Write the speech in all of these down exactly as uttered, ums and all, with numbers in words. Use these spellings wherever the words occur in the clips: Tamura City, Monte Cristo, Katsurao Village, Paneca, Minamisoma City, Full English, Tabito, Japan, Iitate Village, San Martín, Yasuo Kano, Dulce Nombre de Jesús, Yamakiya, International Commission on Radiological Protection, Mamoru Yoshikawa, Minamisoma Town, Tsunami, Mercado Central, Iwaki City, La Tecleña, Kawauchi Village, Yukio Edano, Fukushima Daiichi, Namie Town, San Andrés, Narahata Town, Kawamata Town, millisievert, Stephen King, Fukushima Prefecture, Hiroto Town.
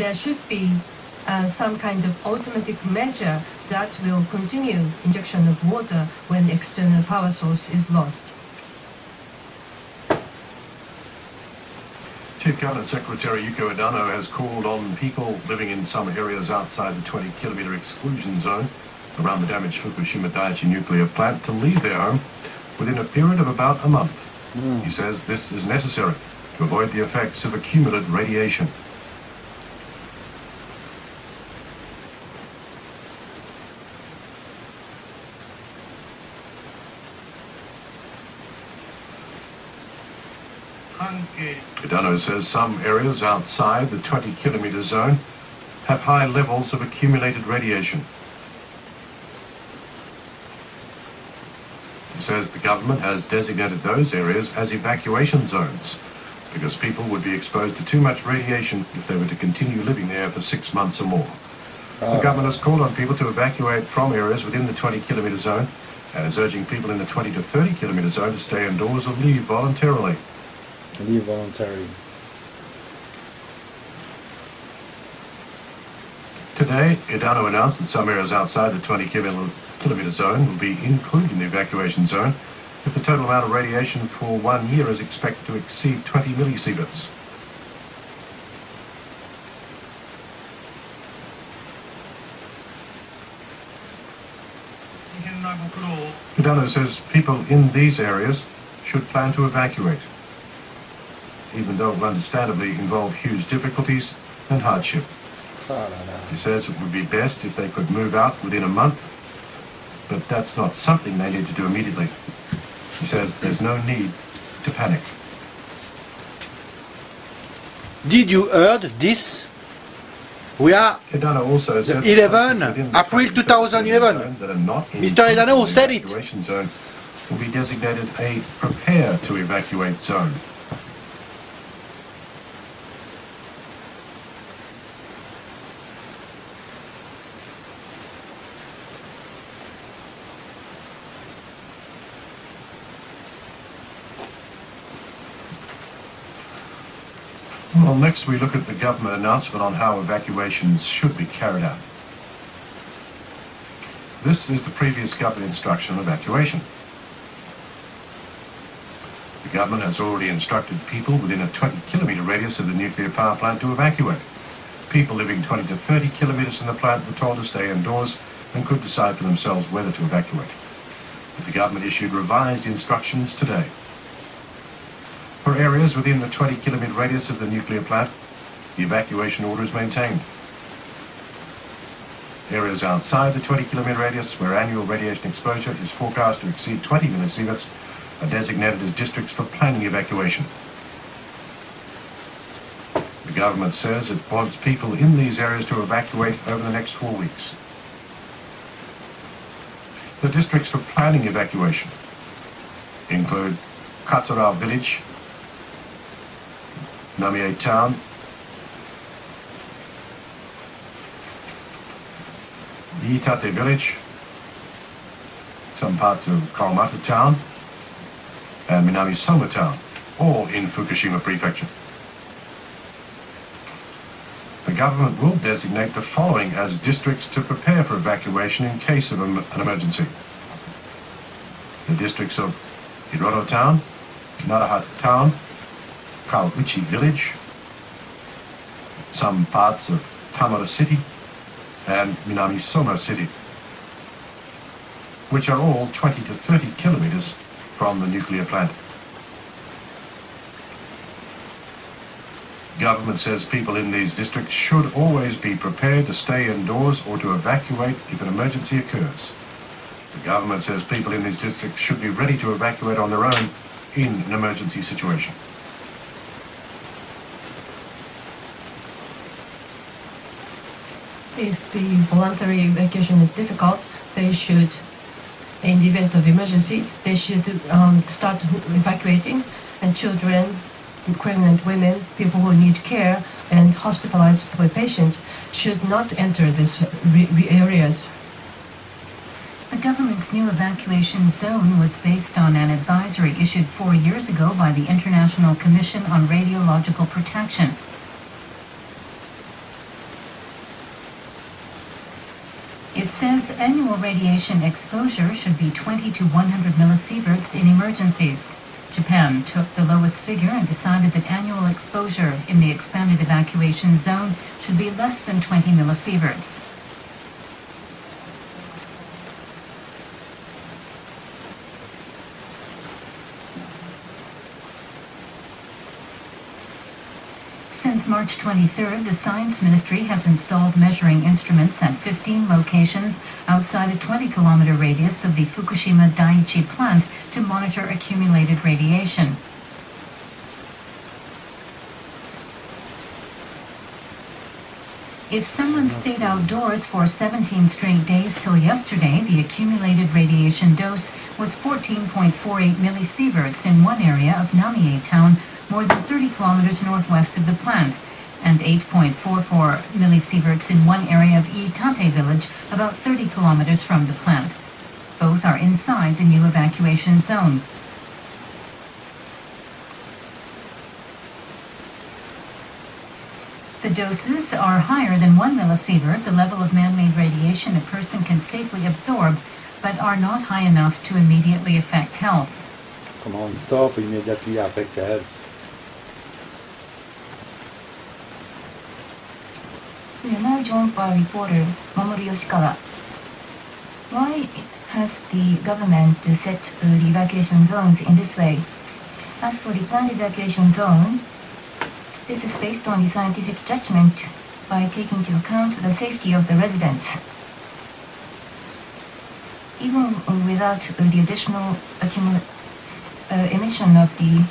there should be uh, some kind of automatic measure that will continue injection of water when the external power source is lost. Chief Cabinet Secretary Yukio Edano has called on people living in some areas outside the twenty kilometre exclusion zone around the damaged Fukushima Daiichi nuclear plant to leave their home within a period of about a month. Mm. He says this is necessary to avoid the effects of accumulated radiation. Edano says some areas outside the twenty kilometre zone have high levels of accumulated radiation. He says the government has designated those areas as evacuation zones because people would be exposed to too much radiation if they were to continue living there for six months or more. Uh, the government has called on people to evacuate from areas within the twenty kilometre zone and is urging people in the twenty to thirty kilometre zone to stay indoors or leave voluntarily. Leave voluntarily. Today, Edano announced that some areas outside the twenty kilometre zone will be included in the evacuation zone if the total amount of radiation for one year is expected to exceed twenty millisieverts. Edano says people in these areas should plan to evacuate, even though it will understandably involve huge difficulties and hardship. He says it would be best if they could move out within a month, but that's not something they need to do immediately. He says there's no need to panic. Did you heard this? We are Edano also says eleven April two thousand eleven. Mister Edano said it. Zone will be designated a prepare to evacuate zone. Well, next we look at the government announcement on how evacuations should be carried out. This is the previous government instruction on evacuation. The government has already instructed people within a twenty kilometre radius of the nuclear power plant to evacuate. People living twenty to thirty kilometres from the plant were told to stay indoors and could decide for themselves whether to evacuate. But the government issued revised instructions today. For areas within the twenty kilometre radius of the nuclear plant, the evacuation order is maintained. Areas outside the twenty kilometre radius where annual radiation exposure is forecast to exceed twenty millisieverts are designated as districts for planning evacuation. The government says it wants people in these areas to evacuate over the next four weeks. The districts for planning evacuation include Katsurao Village, Namie Town, Iitate Village, some parts of Kawamata Town, and Minamisoma Town, all in Fukushima Prefecture. The government will designate the following as districts to prepare for evacuation in case of an emergency. The districts of Hiroto Town, Narahata Town, Kawauchi Village, some parts of Tamura City and Minamisoma City, which are all twenty to thirty kilometres from the nuclear plant. Government says people in these districts should always be prepared to stay indoors or to evacuate if an emergency occurs. The government says people in these districts should be ready to evacuate on their own in an emergency situation. If the voluntary evacuation is difficult, they should, in the event of emergency, they should um, start evacuating, and children, pregnant women, people who need care, and hospitalized patients should not enter these areas. The government's new evacuation zone was based on an advisory issued four years ago by the International Commission on Radiological Protection. It says annual radiation exposure should be twenty to one hundred millisieverts in emergencies. Japan took the lowest figure and decided that annual exposure in the expanded evacuation zone should be less than twenty millisieverts. Since March twenty-third, the Science Ministry has installed measuring instruments at fifteen locations outside a twenty kilometer radius of the Fukushima Daiichi plant to monitor accumulated radiation. If someone stayed outdoors for seventeen straight days till yesterday, the accumulated radiation dose was fourteen point four eight millisieverts in one area of Namie Town, more than thirty kilometers northwest of the plant, and eight point four four millisieverts in one area of Iitate Village, about thirty kilometers from the plant. Both are inside the new evacuation zone. The doses are higher than one millisievert, the level of man-made radiation a person can safely absorb, but are not high enough to immediately affect health. Come on, stop, immediately affect health. We are now joined by reporter Mamoru Yoshikawa. Why has the government set the evacuation zones in this way? As for the planned evacuation zone, this is based on the scientific judgment by taking into account the safety of the residents. Even without the additional accumul uh, emission of the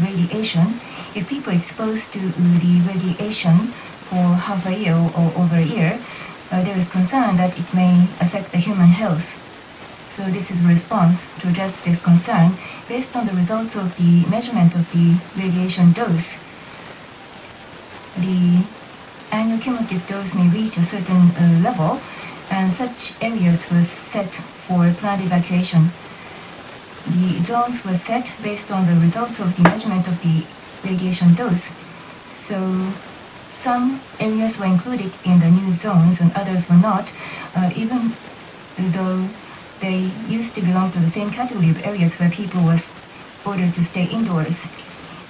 radiation, if people are exposed to the radiation for half a year or over a year, uh, there is concern that it may affect the human health. So this is a response to address this concern based on the results of the measurement of the radiation dose. The annual cumulative dose may reach a certain uh, level, and such areas were set for planned evacuation. The zones were set based on the results of the measurement of the radiation dose. So some areas were included in the new zones and others were not, uh, even though they used to belong to the same category of areas where people were ordered to stay indoors.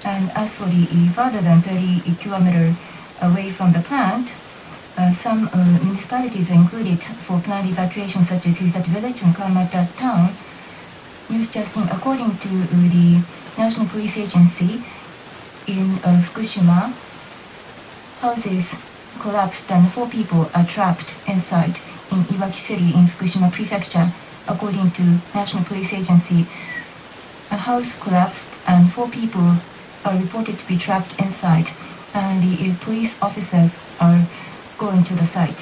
And as for the farther than thirty kilometers away from the plant, uh, some uh, municipalities are included for planned evacuation, such as Iitate Village and Kawamata Town. News justing, according to the National Police Agency in uh, Fukushima, houses collapsed and four people are trapped inside in Iwaki City in Fukushima Prefecture. According to National Police Agency, a house collapsed and four people are reported to be trapped inside, and the police officers are going to the site.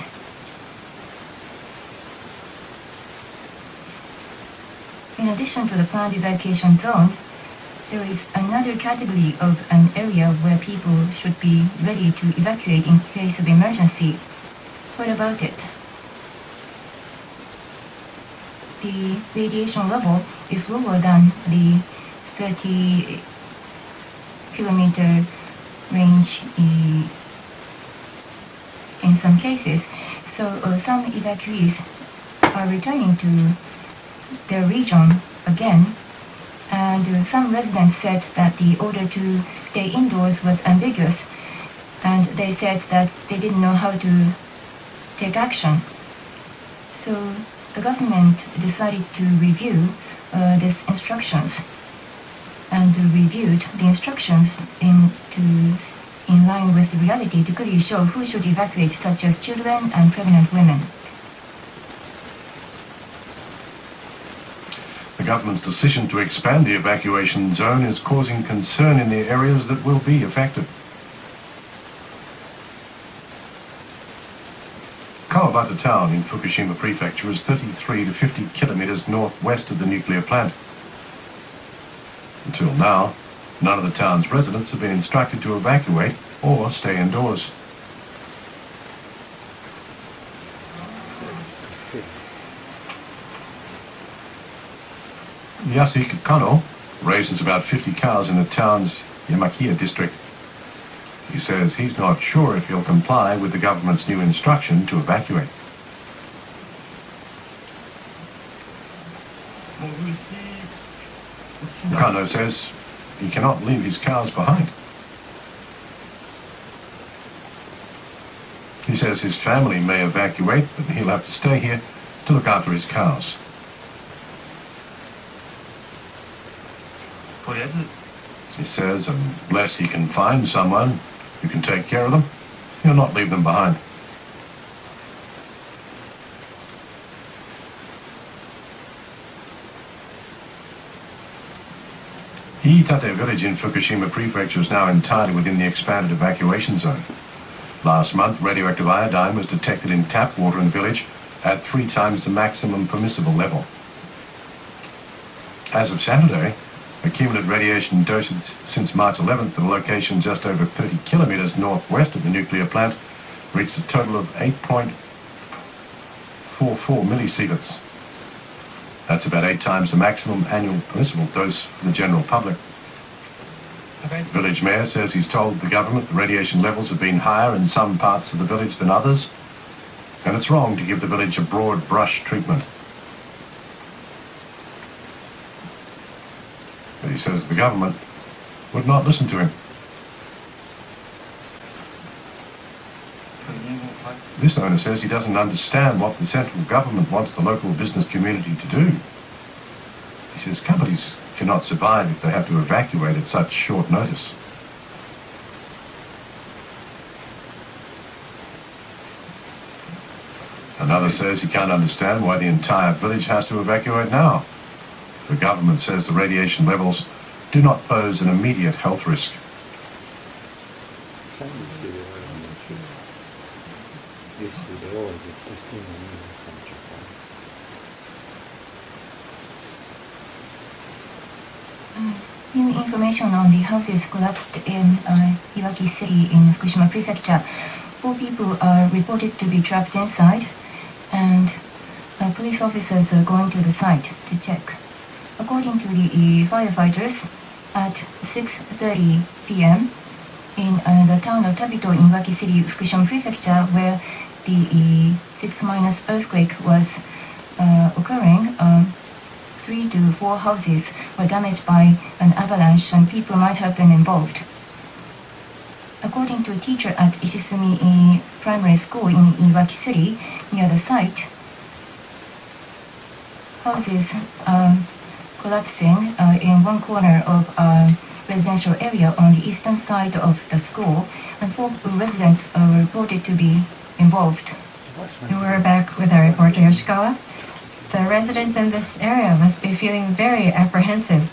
In addition to the planned evacuation zone, there is another category of an area where people should be ready to evacuate in case of emergency. What about it? The radiation level is lower than the thirty kilometer range in some cases, so uh, some evacuees are returning to their region again. And uh, some residents said that the order to stay indoors was ambiguous, and they said that they didn't know how to take action. So the government decided to review uh, these instructions, and uh, reviewed the instructions in, to, in line with the reality to clearly show who should evacuate, such as children and pregnant women. The government's decision to expand the evacuation zone is causing concern in the areas that will be affected. Kawamata Town in Fukushima Prefecture is thirty-three to fifty kilometers northwest of the nuclear plant. Until now, none of the town's residents have been instructed to evacuate or stay indoors. Yasuo Kano raises about fifty cows in the town's Yamakiya district. He says he's not sure if he'll comply with the government's new instruction to evacuate. Kano says he cannot leave his cars behind. He says his family may evacuate, but he'll have to stay here to look after his cars. He says unless he can find someone who can take care of them, he'll not leave them behind. Iitate Village in Fukushima Prefecture is now entirely within the expanded evacuation zone. Last month, radioactive iodine was detected in tap water in the village at three times the maximum permissible level. As of Saturday, the cumulative radiation dosage since March eleventh at a location just over thirty kilometers northwest of the nuclear plant reached a total of eight point four four millisieverts. That's about eight times the maximum annual permissible dose for the general public. The village mayor says he's told the government the radiation levels have been higher in some parts of the village than others, and it's wrong to give the village a broad brush treatment. But he says the government would not listen to him. This owner says he doesn't understand what the central government wants the local business community to do. He says companies cannot survive if they have to evacuate at such short notice. Another says he can't understand why the entire village has to evacuate now. The government says the radiation levels do not pose an immediate health risk. New information on the houses collapsed in uh, Iwaki City in Fukushima Prefecture. Four people are reported to be trapped inside, and uh, police officers are going to the site to check. According to the firefighters, at six thirty p m in uh, the town of Tabito in Iwaki City, Fukushima Prefecture, where the six minus earthquake was uh, occurring, um, three to four houses were damaged by an avalanche and people might have been involved. According to a teacher at Ishizumi Primary School in Iwaki City, near the site, houses um, collapsing uh, in one corner of a residential area on the eastern side of the school, and four residents were reported to be involved. We're back with our reporter Yoshikawa. The residents in this area must be feeling very apprehensive.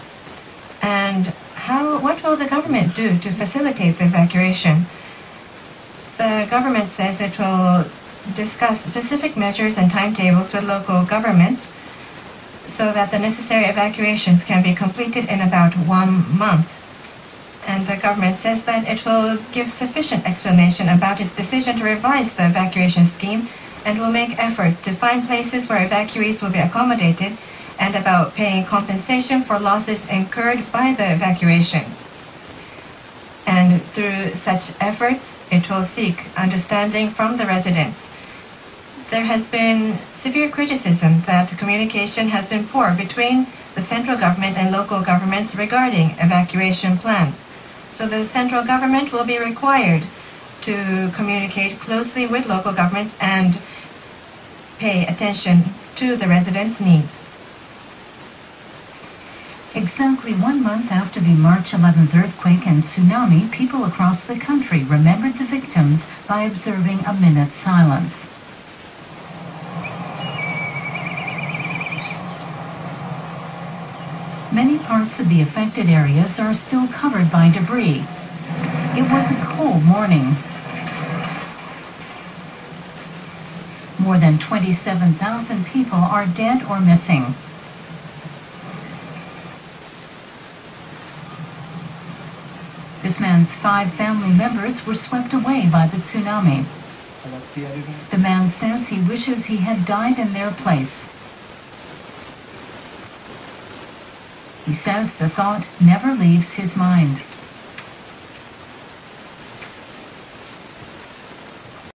And how? What will the government do to facilitate the evacuation? The government says it will discuss specific measures and timetables with local governments so that the necessary evacuations can be completed in about one month. And the government says that it will give sufficient explanation about its decision to revise the evacuation scheme and will make efforts to find places where evacuees will be accommodated and about paying compensation for losses incurred by the evacuations. And through such efforts, it will seek understanding from the residents. There has been severe criticism that communication has been poor between the central government and local governments regarding evacuation plans. So the central government will be required to communicate closely with local governments and pay attention to the residents' needs. Exactly one month after the March eleventh earthquake and tsunami, people across the country remembered the victims by observing a minute's silence. Many parts of the affected areas are still covered by debris. It was a cold morning. More than twenty-seven thousand people are dead or missing. This man's five family members were swept away by the tsunami. The man says he wishes he had died in their place. He says the thought never leaves his mind.